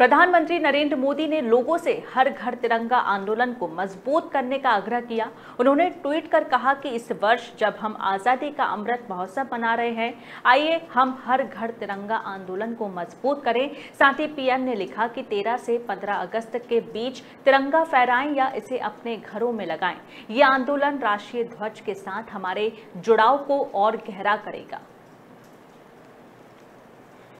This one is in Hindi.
प्रधानमंत्री नरेंद्र मोदी ने लोगों से हर घर तिरंगा आंदोलन को मजबूत करने का आग्रह किया। उन्होंने ट्वीट कर कहा कि इस वर्ष जब हम आजादी का अमृत महोत्सव मना रहे हैं, आइए हम हर घर तिरंगा आंदोलन को मजबूत करें। साथ ही पीएम ने लिखा कि 13 से 15 अगस्त के बीच तिरंगा फहराएं या इसे अपने घरों में लगाएं। ये आंदोलन राष्ट्रीय ध्वज के साथ हमारे जुड़ाव को और गहरा करेगा।